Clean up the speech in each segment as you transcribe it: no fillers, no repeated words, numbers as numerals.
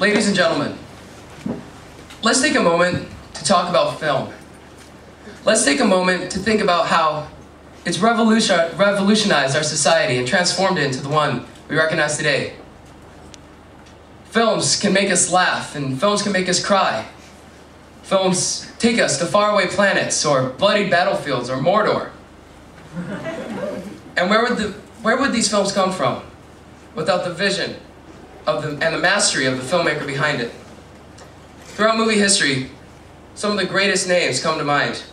Ladies and gentlemen, let's take a moment to talk about film. Let's take a moment to think about how it's revolutionized our society and transformed it into the one we recognize today. Films can make us laugh, and films can make us cry. Films take us to faraway planets, or bloody battlefields, or Mordor. And where would these films come from without the vision and the mastery of the filmmaker behind it? Throughout movie history, some of the greatest names come to mind.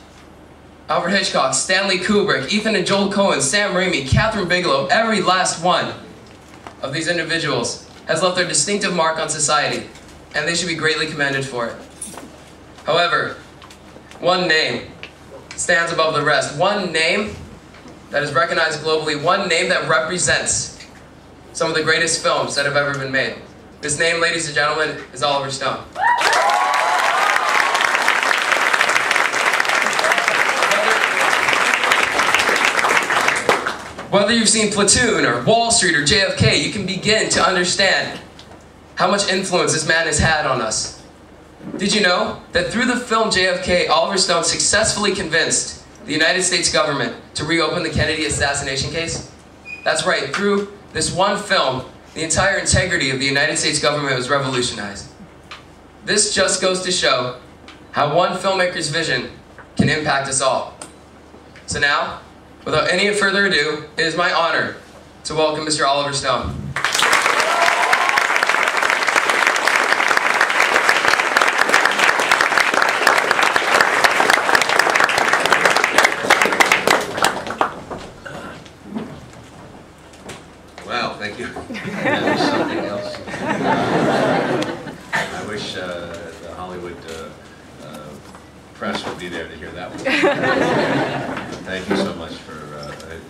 Alfred Hitchcock, Stanley Kubrick, Ethan and Joel Coen, Sam Raimi, Catherine Bigelow, every last one of these individuals has left their distinctive mark on society, and they should be greatly commended for it. However, one name stands above the rest. One name that is recognized globally, one name that represents some of the greatest films that have ever been made. This name, ladies and gentlemen, is Oliver Stone. Whether you've seen Platoon or Wall Street or JFK, you can begin to understand how much influence this man has had on us. Did you know that through the film JFK, Oliver Stone successfully convinced the United States government to reopen the Kennedy assassination case? That's right, through this one film, the entire integrity of the United States government was revolutionized. This just goes to show how one filmmaker's vision can impact us all. So now, without any further ado, it is my honor to welcome Mr. Oliver Stone. Wow, thank you. That was something else. I wish the Hollywood press would be there to hear that one. Thank you so much for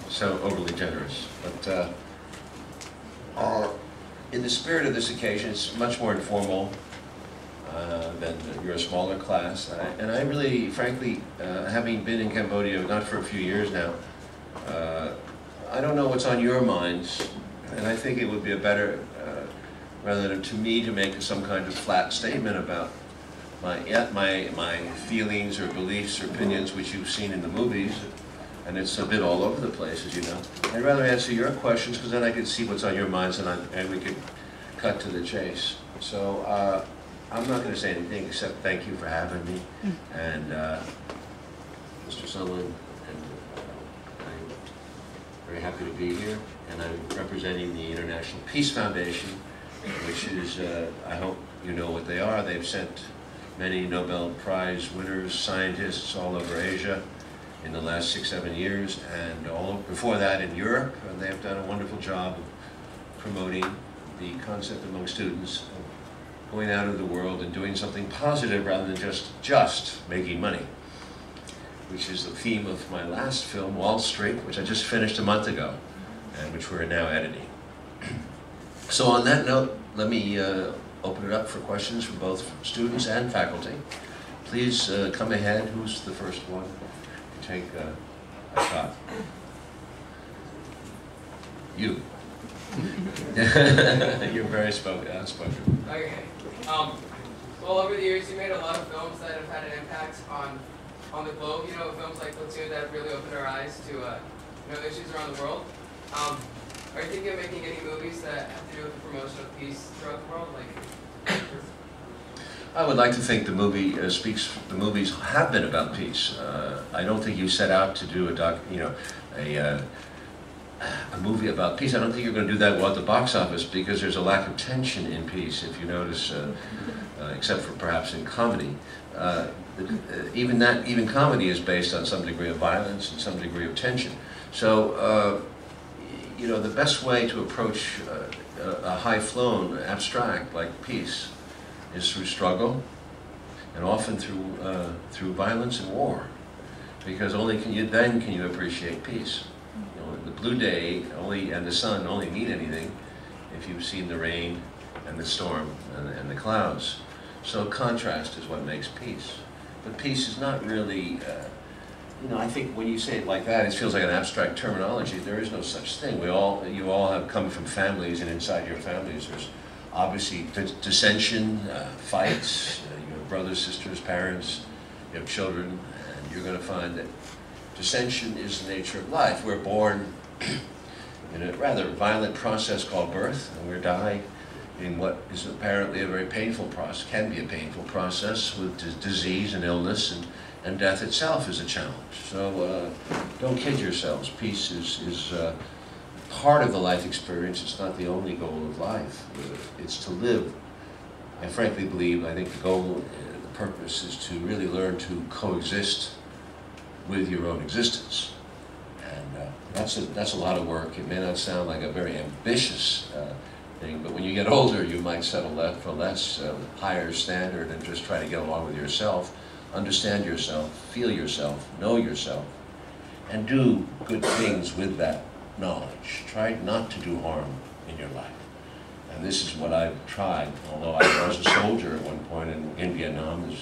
so overly generous, but in the spirit of this occasion, it's much more informal than you're a smaller class, and I really, frankly, having been in Cambodia, not for a few years now, I don't know what's on your minds, and I think it would be a better, rather than to me, to make some kind of flat statement about my feelings or beliefs or opinions, which you've seen in the movies. And it's a bit all over the place, as you know. I'd rather answer your questions, because then I can see what's on your minds, and we could cut to the chase. So I'm not going to say anything except thank you for having me, and Mr. Sutherland, and I'm very happy to be here. And I'm representing the International Peace Foundation, which is, I hope you know what they are. They've sent many Nobel Prize winners, scientists all over Asia in the last 6-7 years, and all before that in Europe, and they have done a wonderful job of promoting the concept among students of going out into the world and doing something positive rather than just making money, which is the theme of my last film, Wall Street, which I just finished a month ago, and which we're now editing. So on that note, let me open it up for questions from both students and faculty. Please come ahead. Who's the first one? Take a shot. You. You're very outspoken. Okay. Well, over the years, you made a lot of films that have had an impact on the globe. You know, films like Platoon that have really opened our eyes to you know, issues around the world. Are you thinking of making any movies that have to do with the promotion of peace throughout the world? Like, I would like to think the movie the movies have been about peace. I don't think you set out to do a movie about peace. I don't think you're going to do that well at the box office, because there's a lack of tension in peace, if you notice, except for perhaps in comedy. Even comedy is based on some degree of violence and some degree of tension. So, you know, the best way to approach a high-flown abstract like peace is through struggle, and often through through violence and war, because only then can you appreciate peace. You know, the blue day and the sun only mean anything if you've seen the rain and the storm and the clouds. So contrast is what makes peace. But peace is not really, you know, I think when you say it like that, it feels like an abstract terminology. There is no such thing. You all have come from families, and inside your families there's obviously dissension, fights, you have brothers, sisters, parents, you have children, and you're going to find that dissension is the nature of life. We're born in a rather violent process called birth, and we die in what is apparently a very painful process, can be a painful process, with disease and illness, and death itself is a challenge. So don't kid yourselves. Peace is part of the life experience. It's not the only goal of life. It's to live. I frankly believe, I think the goal, the purpose is to really learn to coexist with your own existence. And that's a lot of work. It may not sound like a very ambitious thing, but when you get older, you might settle for less, higher standard, and just try to get along with yourself, understand yourself, feel yourself, know yourself, and do good things with that knowledge. Try not to do harm in your life. And this is what I've tried, although I was a soldier at one point in Vietnam, as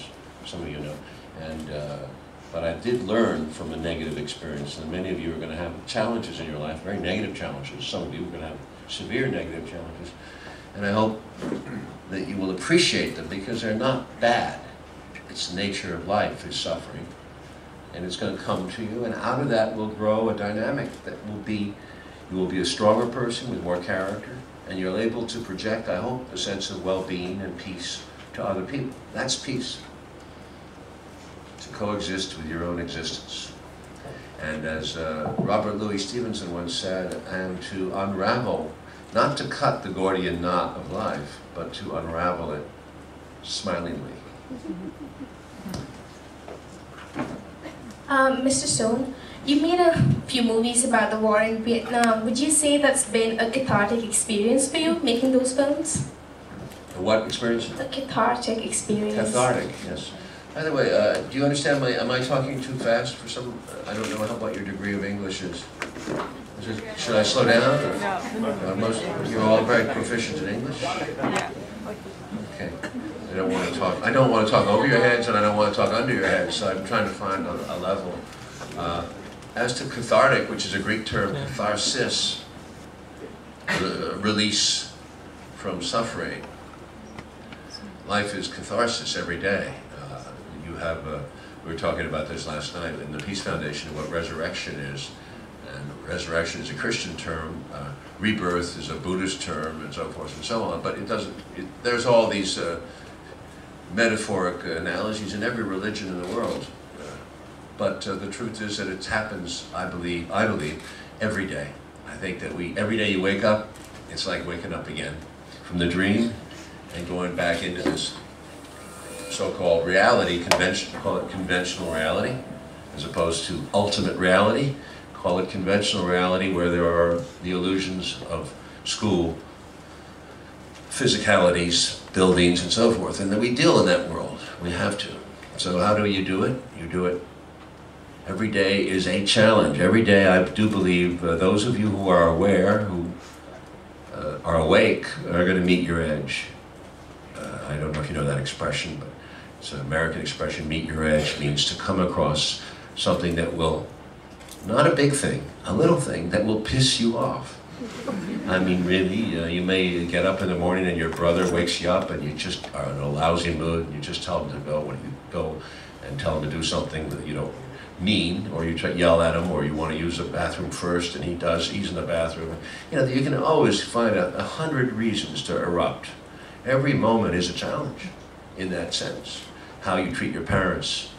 some of you know, but I did learn from a negative experience, and many of you are going to have challenges in your life, very negative challenges. Some of you are going to have severe negative challenges, and I hope that you will appreciate them, because they're not bad. It's the nature of life is suffering, and it's going to come to you, and out of that will grow a dynamic that will be, you will be a stronger person with more character, and you're able to project, I hope, a sense of well-being and peace to other people. That's peace. To coexist with your own existence. And as Robert Louis Stevenson once said, and to unravel, not to cut the Gordian knot of life, but to unravel it smilingly. Mr. Stone, you've made a few movies about the war in Vietnam. Would you say that's been a cathartic experience for you, making those films? A what experience? A cathartic experience. Cathartic, yes. By the way, do you understand, am I talking too fast for some, I don't know what your degree of English is. Should I slow down? Or? No. You're all very proficient in English? Yeah. Okay. I don't want to talk over your heads, and I don't want to talk under your heads, so I'm trying to find a level. As to cathartic, which is a Greek term, catharsis, release from suffering. Life is catharsis every day. We were talking about this last night in the Peace Foundation, what resurrection is. And resurrection is a Christian term, rebirth is a Buddhist term, and so forth and so on. But it doesn't, there's all these metaphoric analogies in every religion in the world. But the truth is that it happens, I believe, every day. I think that every day you wake up, it's like waking up again from the dream and going back into this so-called reality, call it conventional reality, as opposed to ultimate reality. Call it conventional reality, where there are the illusions of school, physicalities, buildings, and so forth. And then we deal in that world. We have to. So how do you do it? You do it. Every day is a challenge. Every day, I do believe, those of you who are aware, who are awake, are going to meet your edge. I don't know if you know that expression, but it's an American expression. Meet your edge means to come across something that will, not a big thing, a little thing that will piss you off. I mean, really, you may get up in the morning and your brother wakes you up and you just are in a lousy mood, and you just tell him to go, when you go and tell him to do something that you don't mean, or you try to yell at him, or you want to use the bathroom first and he does, he's in the bathroom. You know, you can always find 100 reasons to erupt. Every moment is a challenge in that sense. How you treat your parents,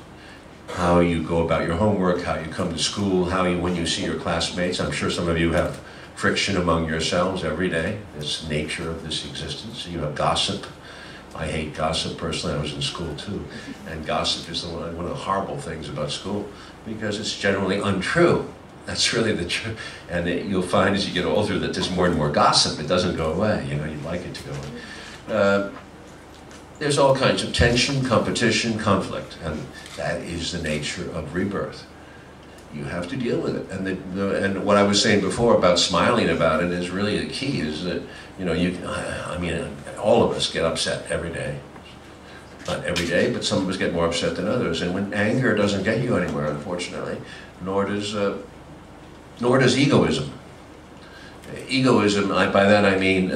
how you go about your homework, how you come to school, when you see your classmates. I'm sure some of you have friction among yourselves every day. It's the nature of this existence. You have gossip. I hate gossip personally. I was in school too. And gossip is one of the horrible things about school, because it's generally untrue. That's really the truth. And you'll find as you get older that there's more and more gossip. It doesn't go away. You know, you'd like it to go away. There's all kinds of tension, competition, conflict, and that is the nature of rebirth. You have to deal with it, and what I was saying before about smiling about it is really the key. Is that, you know, I mean, all of us get upset every day, not every day, but some of us get more upset than others. And when anger doesn't get you anywhere, unfortunately, nor does egoism. egoism, by that I mean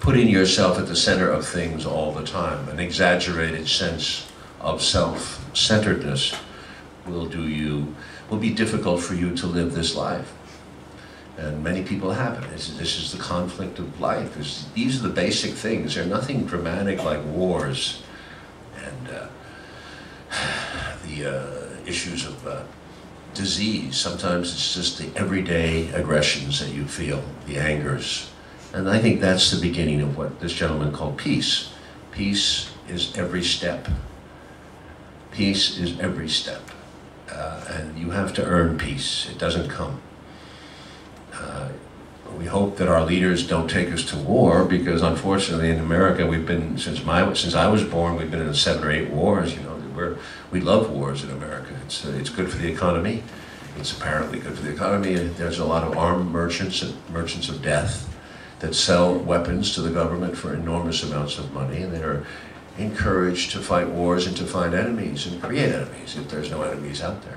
putting yourself at the center of things all the time. An exaggerated sense of self-centeredness will be difficult for you to live this life. And many people have it. This is the conflict of life. These are the basic things. They're nothing dramatic like wars and the issues of disease. Sometimes it's just the everyday aggressions that you feel, the angers. And I think that's the beginning of what this gentleman called peace. Peace is every step. Peace is every step. And you have to earn peace. It doesn't come. We hope that our leaders don't take us to war, because unfortunately in America we've been, since I was born, we've been in 7 or 8 wars. You know, we love wars in America. It's good for the economy. It's apparently good for the economy. There's a lot of armed merchants and merchants of death that sell weapons to the government for enormous amounts of money, and they're encouraged to fight wars and to find enemies and create enemies if there's no enemies out there.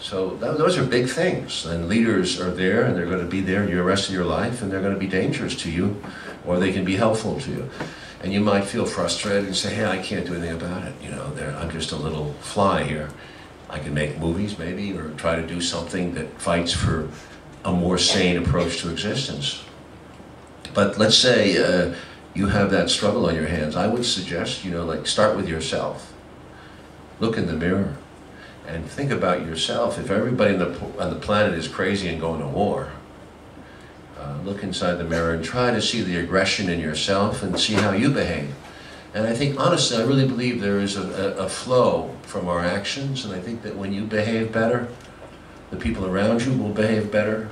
So those are big things, and leaders are there, and they're going to be there the rest of your life, and they're going to be dangerous to you, or they can be helpful to you. And you might feel frustrated and say, hey, I can't do anything about it, you know, I'm just a little fly here. I can make movies maybe, or try to do something that fights for a more sane approach to existence. But let's say you have that struggle on your hands. I would suggest, you know, like, start with yourself. Look in the mirror and think about yourself. If everybody on the planet is crazy and going to war, look inside the mirror and try to see the aggression in yourself and see how you behave. And I think, honestly, I really believe there is a flow from our actions, and I think that when you behave better, the people around you will behave better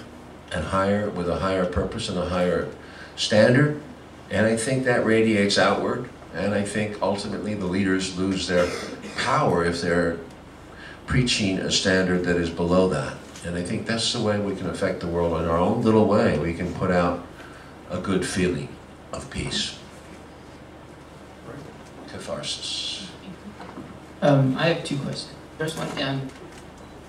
and higher, with a higher purpose and a higher standard. And I think that radiates outward, and I think ultimately the leaders lose their power if they're preaching a standard that is below that. And I think that's the way we can affect the world in our own little way. We can put out a good feeling of peace. Catharsis. I have 2 questions. First one,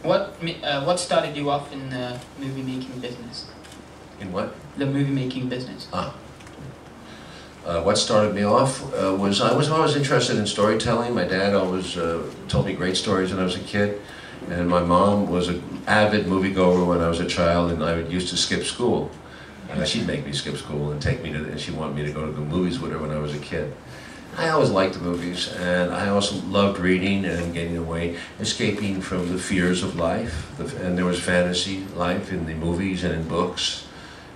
what started you off in the movie making business? In what? The movie making business. Ah. What started me off was I was always interested in storytelling. My dad always told me great stories when I was a kid, and my mom was an avid moviegoer when I was a child, and I used to skip school. She'd make me skip school and take me to, and she wanted me to go to the movies with her when I was a kid. I always liked the movies, and I also loved reading and getting away, escaping from the fears of life. And there was fantasy life in the movies and in books,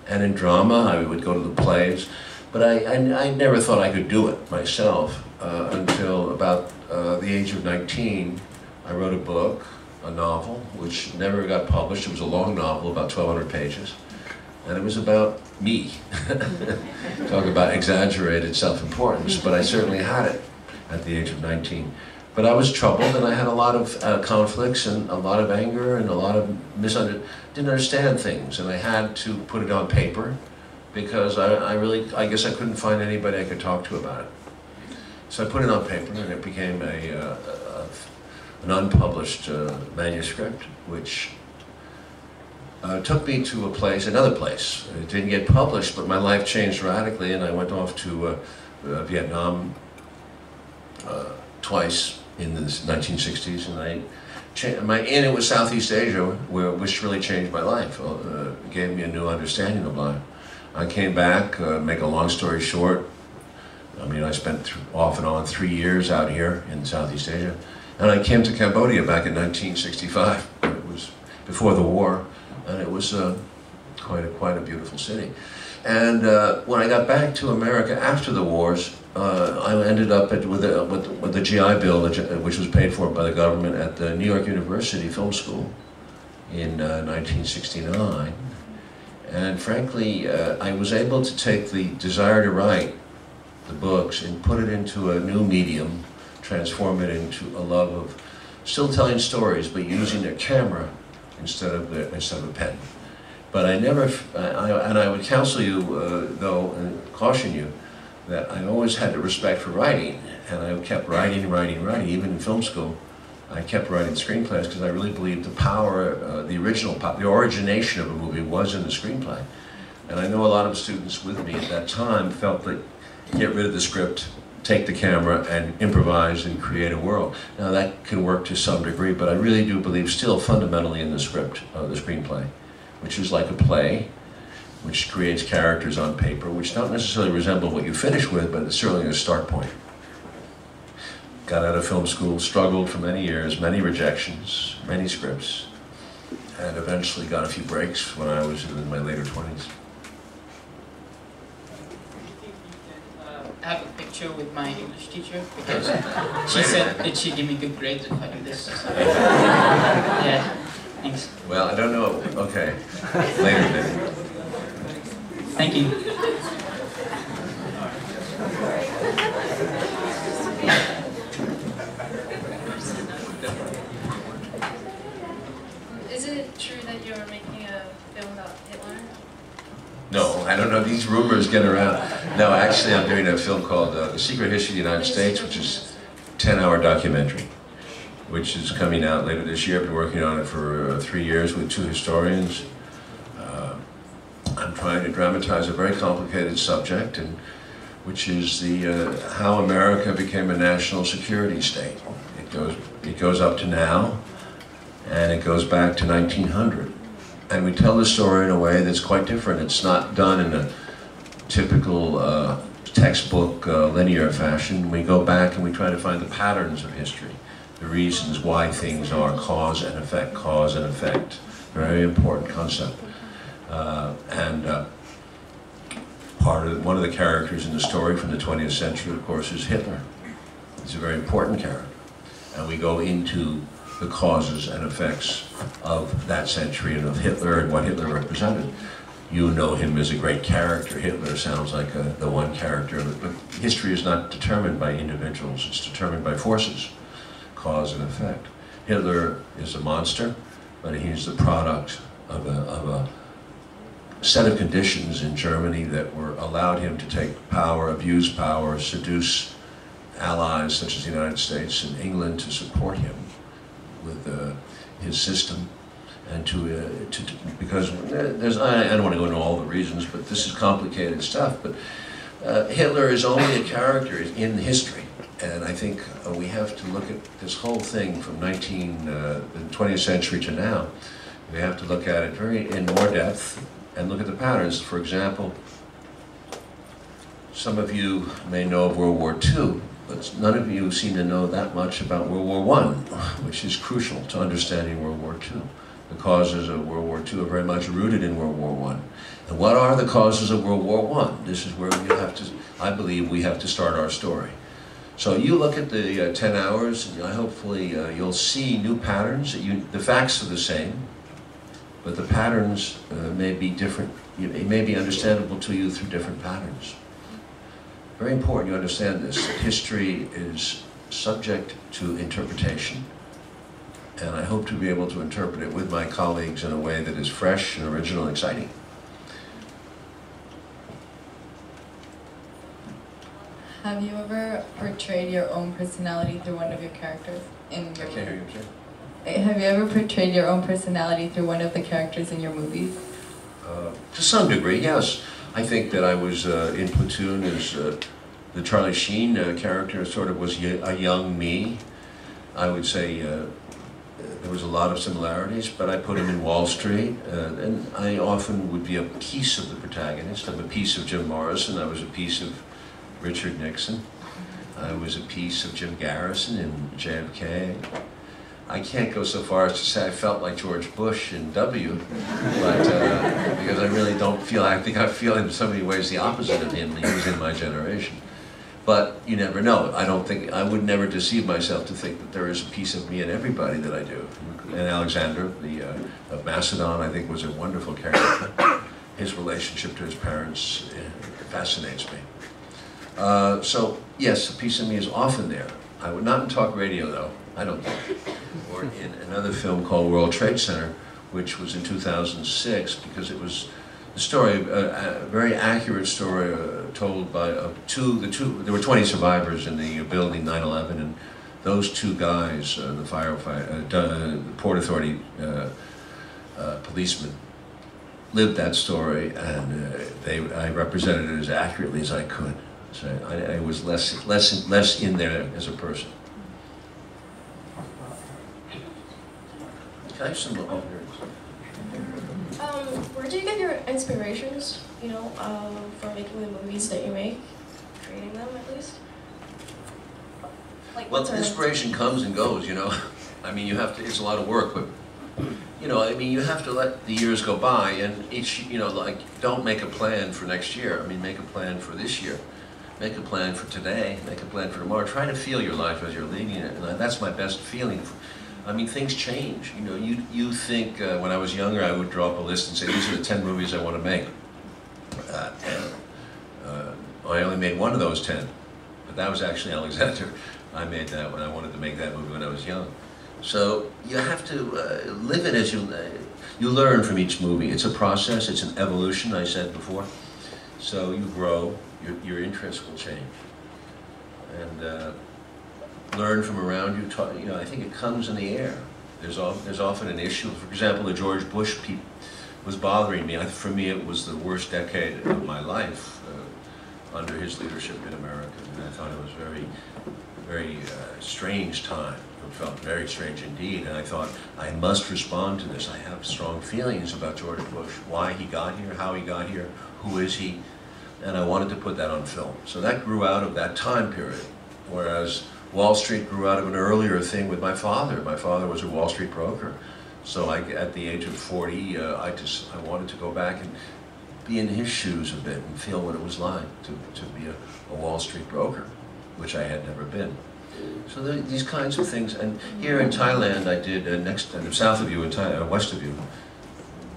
and in drama. I would go to the plays. But I never thought I could do it myself until about the age of 19. I wrote a book, a novel, which never got published. It was a long novel, about 1,200 pages. And it was about me. Talk about exaggerated self-importance, but I certainly had it at the age of 19. But I was troubled, and I had a lot of conflicts, and a lot of anger, and a lot of didn't understand things, and I had to put it on paper, because I guess I couldn't find anybody I could talk to about it. So I put it on paper, and it became an unpublished manuscript, which took me to another place. It didn't get published, but my life changed radically, and I went off to Vietnam twice in the 1960s, and it was Southeast Asia, which really changed my life, gave me a new understanding of life. I came back, make a long story short, I mean, I spent off and on 3 years out here in Southeast Asia, and I came to Cambodia back in 1965. It was before the war, and it was quite a beautiful city. And when I got back to America after the wars, I ended up with the GI Bill, which was paid for by the government, at the New York University Film School in 1969. And frankly, I was able to take the desire to write the books and put it into a new medium, transform it into a love of still telling stories, but using a camera instead of a pen. But I never, and I would counsel you, though, and caution you, that I always had a respect for writing, and I kept writing, even in film school. I kept writing screenplays because I really believed the power, the origination of a movie was in the screenplay. And I know a lot of students with me at that time felt that get rid of the script, take the camera, and improvise and create a world. Now that can work to some degree, but I really do believe still fundamentally in the script of the screenplay, which is like a play, which creates characters on paper, which don't necessarily resemble what you finish with, but it's certainly a start point. Got out of film school, struggled for many years, many rejections, many scripts, and eventually got a few breaks when I was in my later 20s. Have a picture with my English teacher because she said that she give me good grades if I do this. So. Yeah, thanks. Well, I don't know. Okay, later then. Thank you. Is it true that you're making a film about Hitler? No, I don't know. These rumors get around. No, actually, I'm doing a film called The Secret History of the United States, which is a 10-hour documentary, which is coming out later this year. I've been working on it for 3 years with two historians. I'm trying to dramatize a very complicated subject, and which is the how America became a national security state. It goes up to now, and it goes back to 1900. And we tell the story in a way that's quite different. It's not done in a typical textbook linear fashion. We go back and we try to find the patterns of history, the reasons why things are cause and effect, very important concept. One of the characters in the story from the 20th century, of course, is Hitler. He's a very important character. And we go into the causes and effects of that century and of Hitler and what Hitler represented. You know him as a great character. Hitler sounds like the one character, but history is not determined by individuals, it's determined by forces, cause and effect. Hitler is a monster, but he's the product of a set of conditions in Germany that were allowed him to take power, abuse power, seduce allies such as the United States and England to support him with his system, and because I don't want to go into all the reasons, but this is complicated stuff. But Hitler is only a character in history, and I think we have to look at this whole thing from the 20th century to now. We have to look at it in more depth and look at the patterns. For example, some of you may know of World War II. But none of you seem to know that much about World War I, which is crucial to understanding World War II. The causes of World War II are very much rooted in World War I. And what are the causes of World War I? This is where I believe we have to start our story. So you look at the 10 hours, and hopefully you'll see new patterns. The facts are the same, but the patterns may be different. It may be understandable to you through different patterns. Very important you understand this, that history is subject to interpretation, and I hope to be able to interpret it with my colleagues in a way that is fresh and original and exciting. Have you ever portrayed your own personality through one of your characters in your movies? I can't hear you, sir. Have you ever portrayed your own personality through one of the characters in your movies? To some degree, yes. I think that I was in Platoon as the Charlie Sheen character sort of was a young me. I would say there was a lot of similarities, but I put him in Wall Street, and I often would be a piece of the protagonist. I'm a piece of Jim Morrison, I was a piece of Richard Nixon, I was a piece of Jim Garrison in JFK. I can't go so far as to say I felt like George Bush in W, but because I really don't feel, I think I feel in so many ways the opposite of him. He was in my generation. But you never know. I would never deceive myself to think that there is a piece of me in everybody that I do. And Alexander, of Macedon, I think was a wonderful character. His relationship to his parents fascinates me. So yes, a piece of me is often there. I would not talk radio though. I don't know, or in another film called World Trade Center, which was in 2006, because it was the story, a very accurate story told by there were 20 survivors in the building 9/11, and those two guys, the firefighter, the Port Authority policeman, lived that story, and I represented it as accurately as I could. So I was less in there as a person. Where do you get your inspirations, you know, for making the movies that you make, creating them at least? Like, well, inspiration comes and goes, you know. I mean, you have to, it's a lot of work, but, you know, I mean, you have to let the years go by, and each, you know, like, don't make a plan for next year. I mean, make a plan for this year. Make a plan for today. Make a plan for tomorrow. Try to feel your life as you're leading it, and that's my best feeling. I mean, things change. You know, you think, when I was younger, I would draw up a list and say, these are the 10 movies I want to make. I only made one of those 10, but that was actually Alexander. I made that when I wanted to make that movie when I was young. So you have to live it as you learn from each movie. It's a process, it's an evolution, I said before. So you grow, your interests will change. And learn from around you, you know, I think it comes in the air. There's often an issue. For example, the George Bush was bothering me. For me, it was the worst decade of my life under his leadership in America. And I thought it was very strange time. It felt very strange indeed, and I thought, I must respond to this. I have strong feelings about George Bush, why he got here, how he got here, who is he, and I wanted to put that on film. So that grew out of that time period, whereas Wall Street grew out of an earlier thing with my father. My father was a Wall Street broker, so at the age of 40, I wanted to go back and be in his shoes a bit and feel what it was like to be a Wall Street broker, which I had never been. So these kinds of things, and here in Thailand I did, south of you, in Thailand, west of you,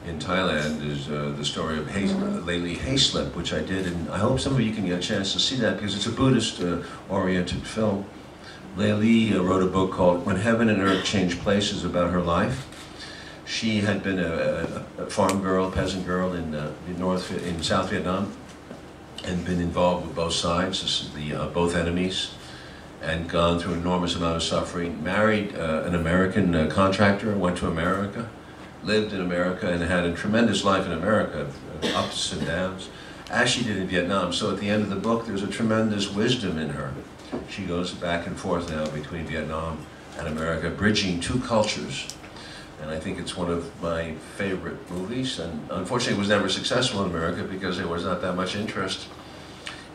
in Thailand is the story of Le Ly Hayslip, which I did, and I hope some of you can get a chance to see that, because it's a Buddhist-oriented film. Le Ly wrote a book called When Heaven and Earth Changed Places, about her life. She had been a farm girl, peasant girl in South Vietnam, and been involved with both sides, both enemies, and gone through an enormous amount of suffering, married an American contractor, went to America, lived in America, and had a tremendous life in America, ups and downs, as she did in Vietnam. So at the end of the book, there's a tremendous wisdom in her. She goes back and forth now between Vietnam and America, bridging two cultures. And I think it's one of my favorite movies, and unfortunately it was never successful in America because there was not that much interest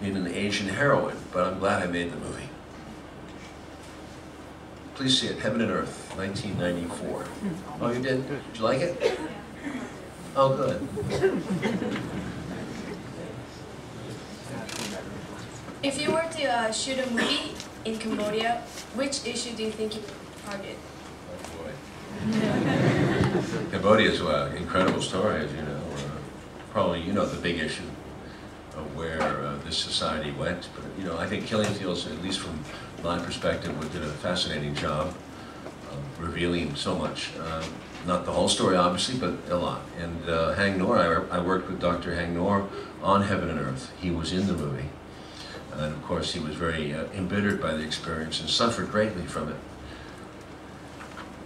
in an Asian heroine, but I'm glad I made the movie. Please see it, Heaven and Earth, 1994. Oh, you did? Did you like it? Oh, good. If you were to shoot a movie in Cambodia, which issue do you think you would target? Oh, boy. Cambodia is an incredible story, as you know. Probably, you know, the big issue of where this society went. But, you know, I think Killingfields, at least from my perspective, did a fascinating job of revealing so much. Not the whole story, obviously, but a lot. And Hang Noor, I worked with Dr. Hang Noor on Heaven and Earth. He was in the movie. And of course, he was very embittered by the experience and suffered greatly from it.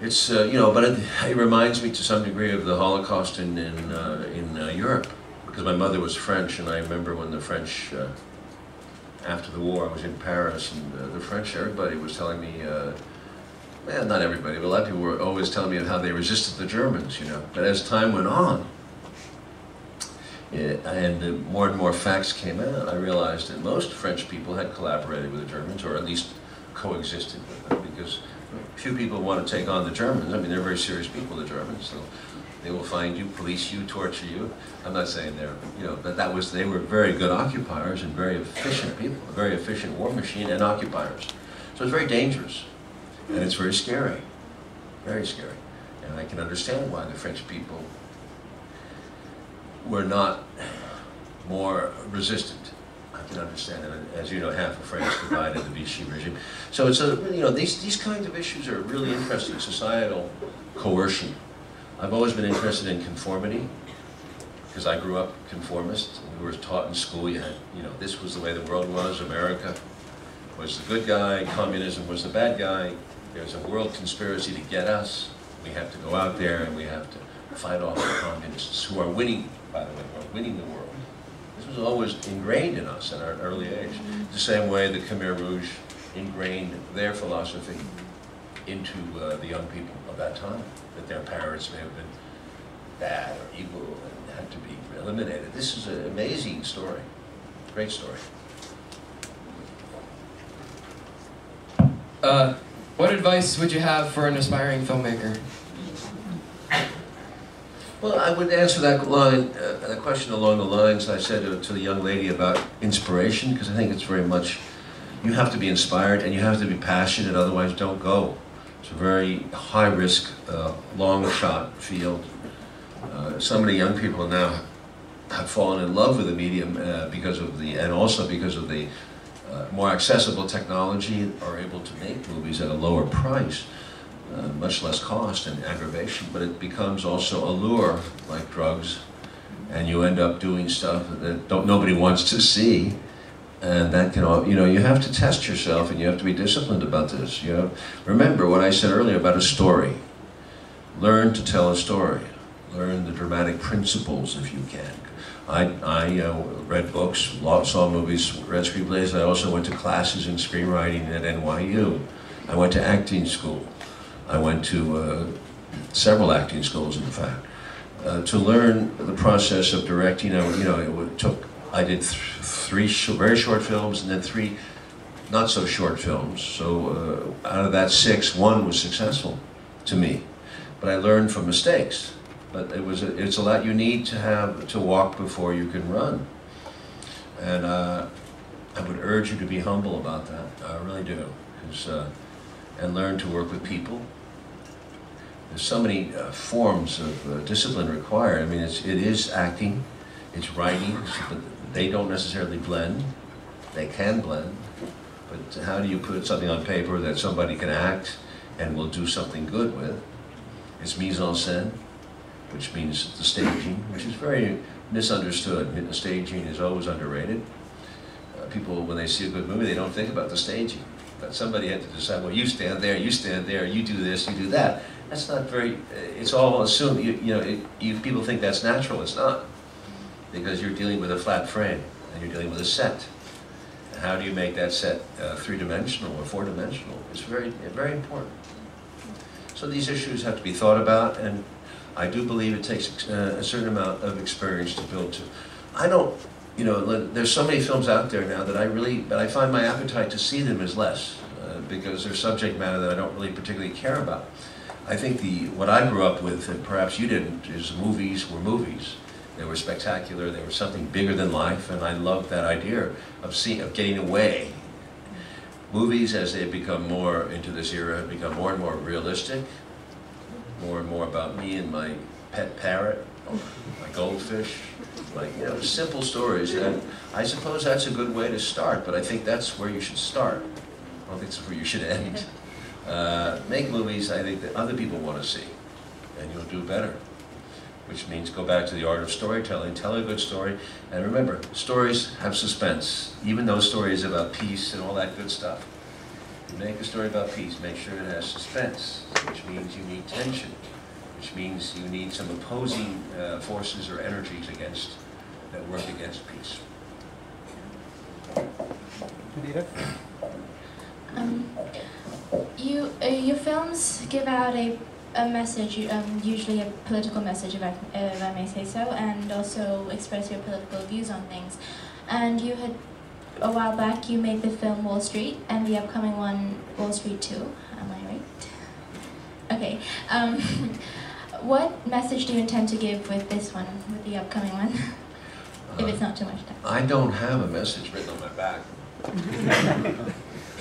It's, you know, but it reminds me to some degree of the Holocaust in Europe, because my mother was French, and I remember when the French after the war, I was in Paris, and the French, everybody was telling me, well, not everybody, but a lot of people were always telling me how they resisted the Germans, you know. But as time went on, more and more facts came out, I realized that most French people had collaborated with the Germans, or at least coexisted with them, because few people want to take on the Germans. I mean, they're very serious people, the Germans. So they will find you, police you, torture you. I'm not saying they're, you know, but they were very good occupiers and very efficient people, a very efficient war machine and occupiers. So it's very dangerous, and it's very scary, very scary. And I can understand why the French people were not more resistant. I can understand it. As you know, half of France divided the Vichy regime. So it's you know, these kinds of issues are really interesting. Societal coercion. I've always been interested in conformity, because I grew up conformist. We were taught in school, you know, this was the way the world was. America was the good guy, communism was the bad guy. There's a world conspiracy to get us. We have to go out there and we have to fight off the communists who are winning by the way, or winning the world. This was always ingrained in us at our early age, the same way the Khmer Rouge ingrained their philosophy into the young people of that time, that their parents may have been bad or evil and had to be eliminated. This is an amazing story, great story. What advice would you have for an aspiring filmmaker? Well, I would answer that line, the question along the lines I said to the young lady about inspiration, because I think it's very much, you have to be inspired and you have to be passionate, otherwise don't go. It's a very high-risk, long-shot field. So many young people now have fallen in love with the medium because of the, and also because of the more accessible technology, are able to make movies at a lower price, much less cost and aggravation, but it becomes also a lure, like drugs, and you end up doing stuff that nobody wants to see, and that can, you know, you have to test yourself and you have to be disciplined about this. You know, remember what I said earlier about a story. Learn to tell a story. Learn the dramatic principles if you can. I read books, saw movies, read screenplays. I also went to classes in screenwriting at NYU. I went to acting school. I went to several acting schools, in fact, to learn the process of directing. I did three very short films and then three not so short films. So out of that six, one was successful to me, but I learned from mistakes. But it was it's a lot you need to have to walk before you can run. And I would urge you to be humble about that. I really do. And learn to work with people. There's so many forms of discipline required. I mean, it is acting, it's writing, but they don't necessarily blend. They can blend. But how do you put something on paper that somebody can act and will do something good with? It's mise en scène, which means the staging, which is very misunderstood. The staging is always underrated. People, when they see a good movie, they don't think about the staging. But somebody had to decide, well, you stand there, you do this, you do that. That's not very, it's all assumed, people think that's natural. It's not, because you're dealing with a flat frame and you're dealing with a set. And how do you make that set three-dimensional or four-dimensional? It's very, very important. So these issues have to be thought about, and I do believe it takes a certain amount of experience to build to. I don't, there's so many films out there now that I find my appetite to see them is less because they're subject matter that I don't really particularly care about. I think what I grew up with, and perhaps you didn't, is movies were movies. They were spectacular, they were something bigger than life, and I loved that idea of getting away. Movies, as they become more into this era, have become more and more realistic. More and more about me and my pet parrot, my goldfish, simple stories. And I suppose that's a good way to start, but I think that's where you should start. I don't think it's where you should end. Make movies, I think, that other people want to see, and you'll do better. Which means go back to the art of storytelling, tell a good story, and remember, stories have suspense. Even though stories about peace and all that good stuff, make a story about peace, make sure it has suspense, which means you need tension, which means you need some opposing forces or energies that work against peace. Your films give out a message, usually a political message, if I may say so, and also express your political views on things. And you had, a while back, you made the film Wall Street, and the upcoming one, Wall Street 2. Am I right? Okay. What message do you intend to give with this one, with the upcoming one, if it's not too much time? I don't have a message written on my back.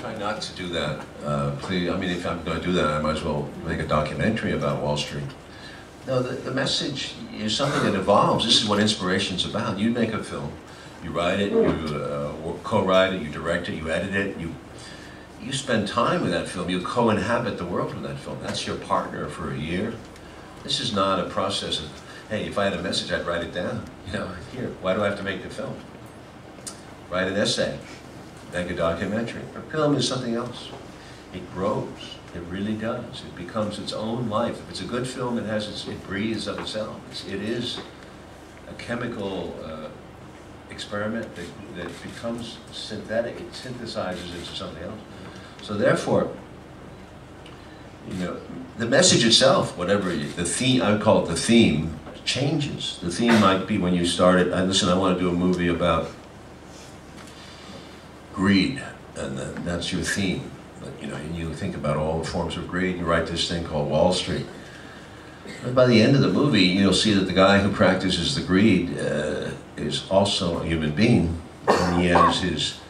Try not to do that. Please, I mean, if I'm going to do that, I might as well make a documentary about Wall Street. No, the message is something that evolves. This is what inspiration's about. You make a film. You write it, you co-write it, you direct it, you edit it, you spend time with that film, you co-inhabit the world with that film. That's your partner for a year. This is not a process of, hey, if I had a message, I'd write it down. Here, why do I have to make the film? Write an essay, make a documentary. A film is something else. It grows, it really does. It becomes its own life. If it's a good film, it breathes of itself. It is a chemical experiment that becomes synthetic, it synthesizes into something else. So therefore, you know, the message itself, whatever the theme, I call it the theme, changes. The theme might be when you started, listen, I want to do a movie about greed, and that's your theme. But, you know, and you think about all the forms of greed, and you write this thing called Wall Street. And by the end of the movie, you'll see that the guy who practices the greed is also a human being, and he has his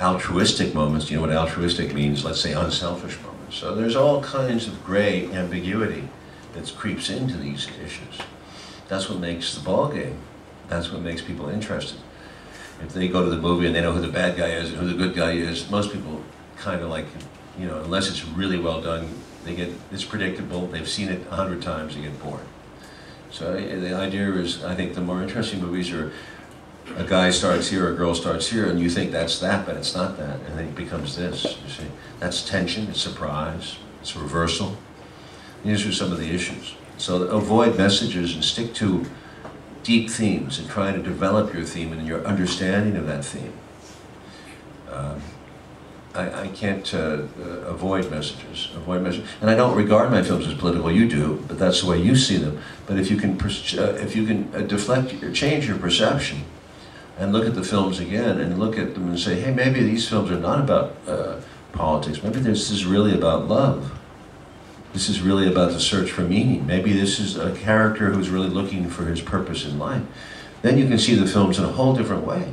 altruistic moments. You know what altruistic means? Let's say unselfish moments. So there's all kinds of gray ambiguity that creeps into these issues. That's what makes the ball game. That's what makes people interested. If they go to the movie and they know who the bad guy is and who the good guy is, most people kind of like, you know, unless it's really well done, they get, it's predictable, they've seen it 100 times, they get bored. So the idea is, I think the more interesting movies are a guy starts here, a girl starts here, and you think that's that, but it's not that, and then it becomes this, you see. That's tension, it's surprise, it's reversal. These are some of the issues. So avoid messages and stick to deep themes and try to develop your theme and your understanding of that theme. I can't avoid messages, and I don't regard my films as political. You do, but that's the way you see them. But if you can, deflect or change your perception, and look at the films again, and look at them and say, hey, maybe these films are not about politics. Maybe this is really about love. This is really about the search for meaning. Maybe this is a character who's really looking for his purpose in life. Then you can see the films in a whole different way.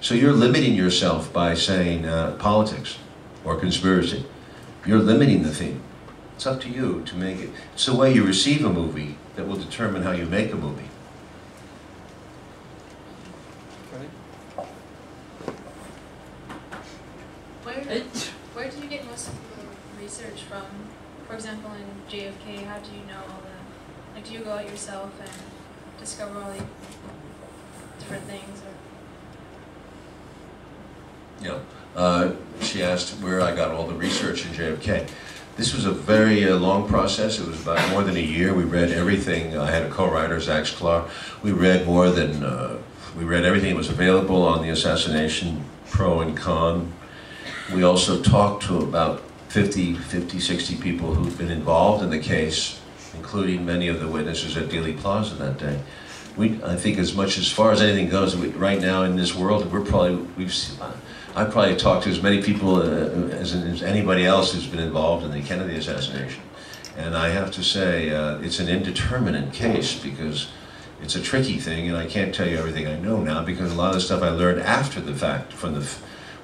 So you're limiting yourself by saying politics or conspiracy. You're limiting the theme. It's up to you to make it. It's the way you receive a movie that will determine how you make a movie. Where do you get most of the research from? For example, in JFK, how do you know all that? Like, do you go out yourself and discover all the different things? Or yeah, she asked where I got all the research in JFK. This was a very long process. It was about more than a year. We read everything. I had a co-writer, Zach Sklar. We read more than, we read everything that was available on the assassination, pro and con. We also talked to about 50, 60 people who've been involved in the case, including many of the witnesses at Dealey Plaza that day. We, I think as much as far as anything goes, we, right now in this world, we're probably, I probably talked to as many people as anybody else who's been involved in the Kennedy assassination. And I have to say, it's an indeterminate case because it's a tricky thing, and I can't tell you everything I know now because a lot of the stuff I learned after the fact, from the,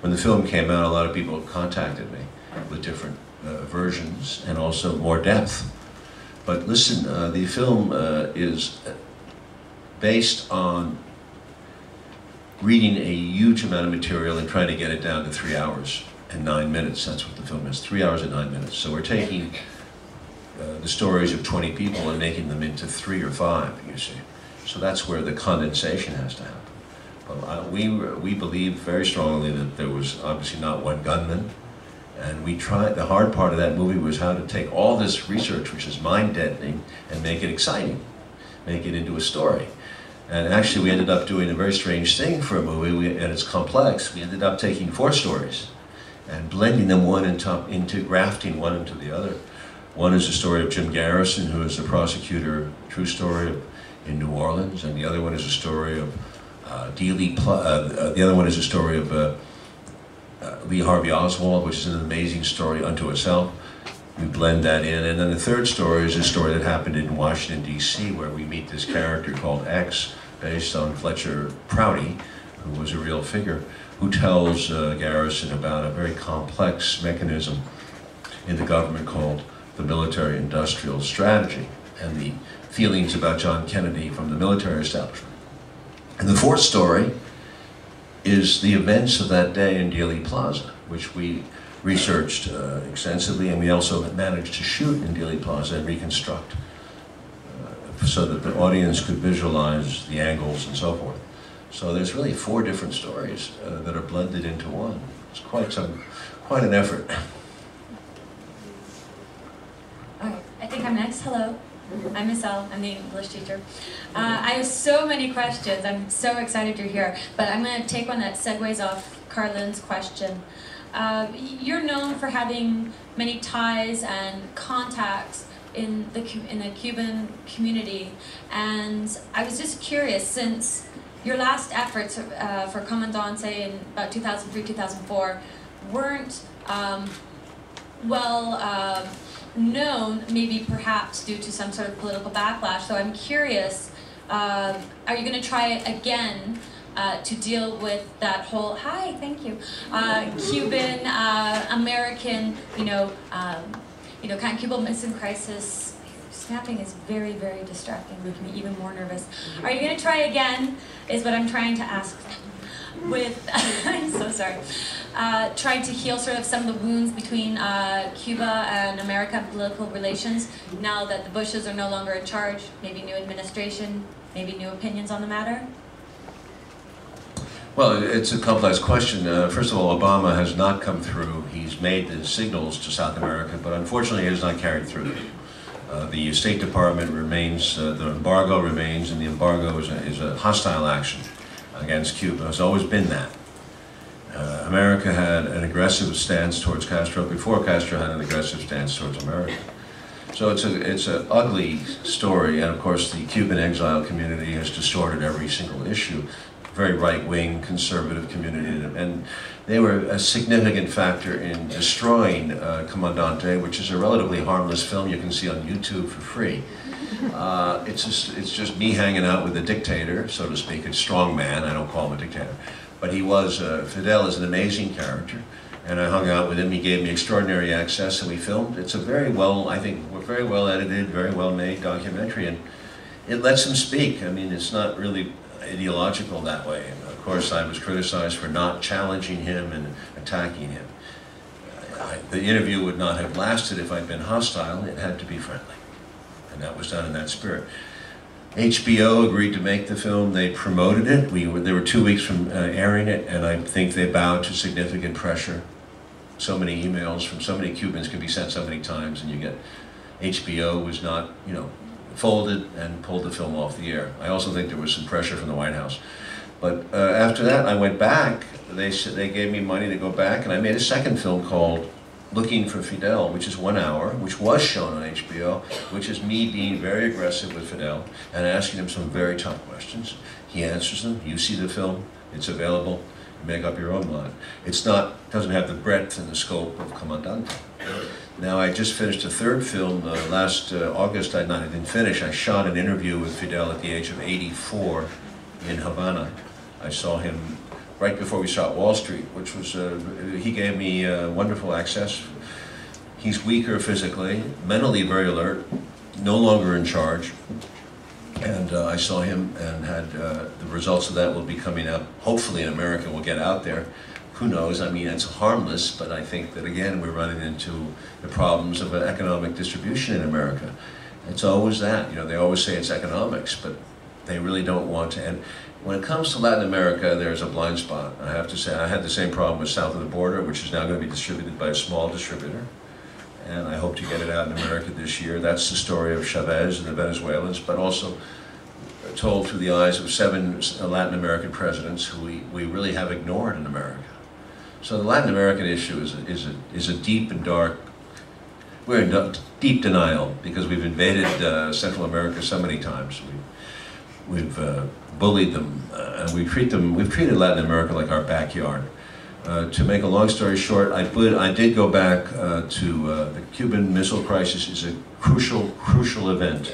when the film came out, a lot of people contacted me with different versions and also more depth. But listen, the film is based on reading a huge amount of material and trying to get it down to 3 hours and 9 minutes. That's what the film is, 3 hours and 9 minutes. So we're taking the stories of 20 people and making them into 3 or 5, you see. So that's where the condensation has to happen. But we believe very strongly that there was obviously not one gunman. And we tried, the hard part of that movie was how to take all this research, which is mind-deadening, and make it exciting, make it into a story. And actually, we ended up doing a very strange thing for a movie, and it's complex. We ended up taking 4 stories and blending them one into grafting one into the other. One is the story of Jim Garrison, who is the prosecutor, true story in New Orleans, and the other one is a story of Lee Harvey Oswald, which is an amazing story unto itself. We blend that in, and then the third story is a story that happened in Washington, D.C., where we meet this character called X, based on Fletcher Prouty, who was a real figure, who tells Garrison about a very complex mechanism in the government called the military-industrial strategy, and the feelings about John Kennedy from the military establishment. And the fourth story is the events of that day in Dealey Plaza, which we researched extensively, and we also managed to shoot in Dealey Plaza and reconstruct so that the audience could visualize the angles and so forth. So there's really 4 different stories that are blended into one. It's quite an effort. All right, I think I'm next. Hello. I'm Miss L, I'm the English teacher. I have so many questions, I'm so excited you're here, but I'm going to take one that segues off Carlin's question. You're known for having many ties and contacts in the Cuban community, and I was just curious, since your last efforts for Commandante in about 2003-2004 weren't known, maybe perhaps due to some sort of political backlash. So I'm curious, are you going to try again to deal with that whole Cuban American, kind of Cuban Missile Crisis? Snapping is very, very distracting, making me even more nervous. Are you going to try again? Is what I'm trying to ask. I'm so sorry. Trying to heal sort of some of the wounds between Cuba and America political relations now that the Bushes are no longer in charge, maybe new administration, maybe new opinions on the matter? Well, it's a complex question. First of all, Obama has not come through. He's made the signals to South America, but unfortunately it has not carried through. The State Department remains, the embargo remains, and the embargo is a hostile action against Cuba. It's always been that. America had an aggressive stance towards Castro before Castro had an aggressive stance towards America. So it's an ugly story, and of course the Cuban exile community has distorted every single issue. Very right-wing, conservative community, and they were a significant factor in destroying Commandante, which is a relatively harmless film you can see on YouTube for free. It's just me hanging out with the dictator, so to speak, a strong man. I don't call him a dictator. But he was, Fidel is an amazing character, and I hung out with him. He gave me extraordinary access, and we filmed. It's a very well, I think, very well edited, very well made documentary, and it lets him speak. I mean, it's not really ideological that way. And of course, I was criticized for not challenging him and attacking him. The interview would not have lasted if I'd been hostile. It had to be friendly. And that was done in that spirit. HBO agreed to make the film. They promoted it. They were 2 weeks from airing it, and I think they bowed to significant pressure. So many emails from so many Cubans can be sent so many times, and you get HBO was not, folded and pulled the film off the air. I also think there was some pressure from the White House. But after that, I went back. They gave me money to go back, and I made a second film called Looking for Fidel, which is 1 hour, which was shown on HBO, which is me being very aggressive with Fidel and asking him some very tough questions. He answers them. You see the film. It's available. Make up your own mind. It's not, doesn't have the breadth and the scope of Commandante. Now, I just finished a third film last August. I didn't finish. I shot an interview with Fidel at the age of 84 in Havana. I saw him right before we shot Wall Street, which was, he gave me wonderful access. He's weaker physically, mentally very alert, no longer in charge. And I saw him and had, the results of that will be coming up. Hopefully in America we'll get out there. Who knows? I mean, it's harmless, but I think that, again, we're running into the problems of economic distribution in America. It's always that. They always say it's economics, but they really don't want to. And when it comes to Latin America, there's a blind spot. I have to say, I had the same problem with South of the Border, which is now going to be distributed by a small distributor. And I hope to get it out in America this year. That's the story of Chavez and the Venezuelans, but also told through the eyes of 7 Latin American presidents who we really have ignored in America. So the Latin American issue is a deep and dark, we're in deep denial because we've invaded Central America so many times. We've bullied them, and we've treated Latin America like our backyard. To make a long story short, I did go back to the Cuban Missile Crisis is a crucial, crucial event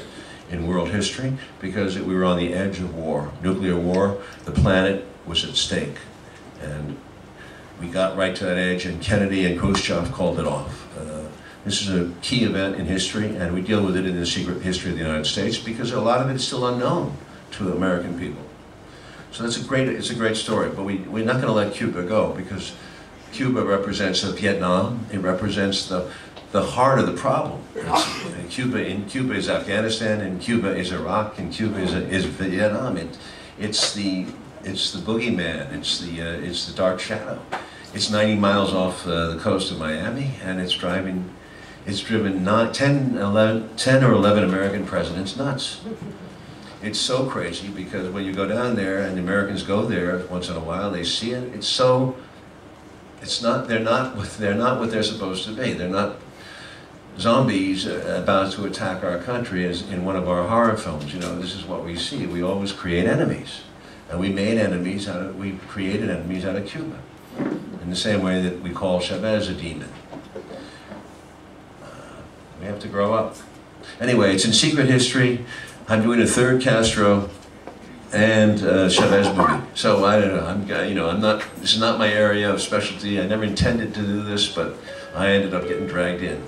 in world history because we were on the edge of war, nuclear war. The planet was at stake. And we got right to that edge, and Kennedy and Khrushchev called it off. This is a key event in history, and we deal with it in the secret history of the United States because a lot of it is still unknown to American people. So that's a great story, but we're not going to let Cuba go because Cuba represents Vietnam. It represents the heart of the problem. In Cuba is Afghanistan, in Cuba is Iraq, in Cuba is Vietnam. It's the boogeyman. It's the dark shadow. It's 90 miles off the coast of Miami, and it's driving It's driven 10 or 11 American presidents nuts. It's so crazy because when you go down there, and the Americans go there once in a while, they see it. It's so, it's not, they're not what they're supposed to be. They're not zombies about to attack our country as in one of our horror films. You know, this is what we see. We always create enemies. And we made enemies out of, we created enemies out of Cuba. In the same way that we call Chavez a demon. We have to grow up. Anyway, it's in Secret History. I'm doing a third Castro and Chavez movie. So I don't know. I'm, you know, I'm not. This is not my area of specialty. I never intended to do this, but I ended up getting dragged in.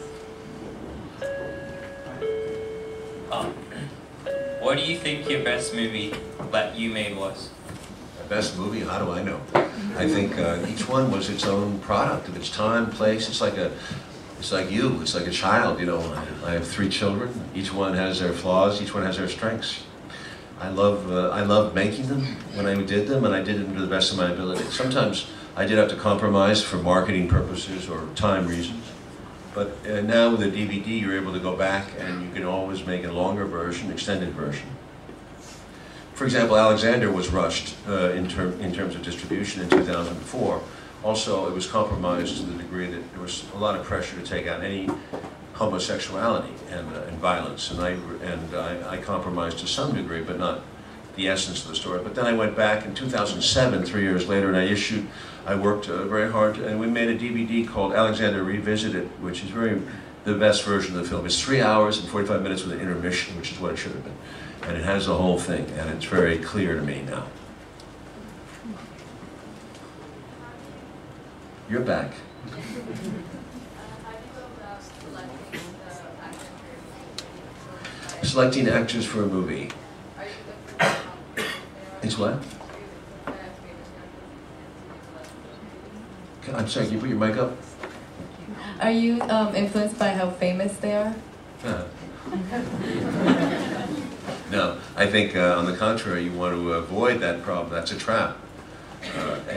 What do you think your best movie that you made was? My best movie? How do I know? I think each one was its own product of its time, place. It's like a. It's like you, it's like a child, you know. I have 3 children. Each one has their flaws, each one has their strengths. I love making them when I did them, and I did them to the best of my ability. Sometimes I did have to compromise for marketing purposes or time reasons. But now with a DVD, you're able to go back and you can always make a longer version, extended version. For example, Alexander was rushed in terms of distribution in 2004. Also, it was compromised to the degree that there was a lot of pressure to take out any homosexuality and violence, and I compromised to some degree, but not the essence of the story. But then I went back in 2007, 3 years later, and I issued. I worked very hard, and we made a DVD called Alexander Revisited, which is the best version of the film. It's 3 hours and 45 minutes with an intermission, which is what it should have been, and it has the whole thing, and it's very clear to me now. You're back. Selecting actors for a movie. It's what? I'm sorry, can you put your mic up? Are you influenced by how famous they are? No, I think on the contrary, you want to avoid that problem. That's a trap.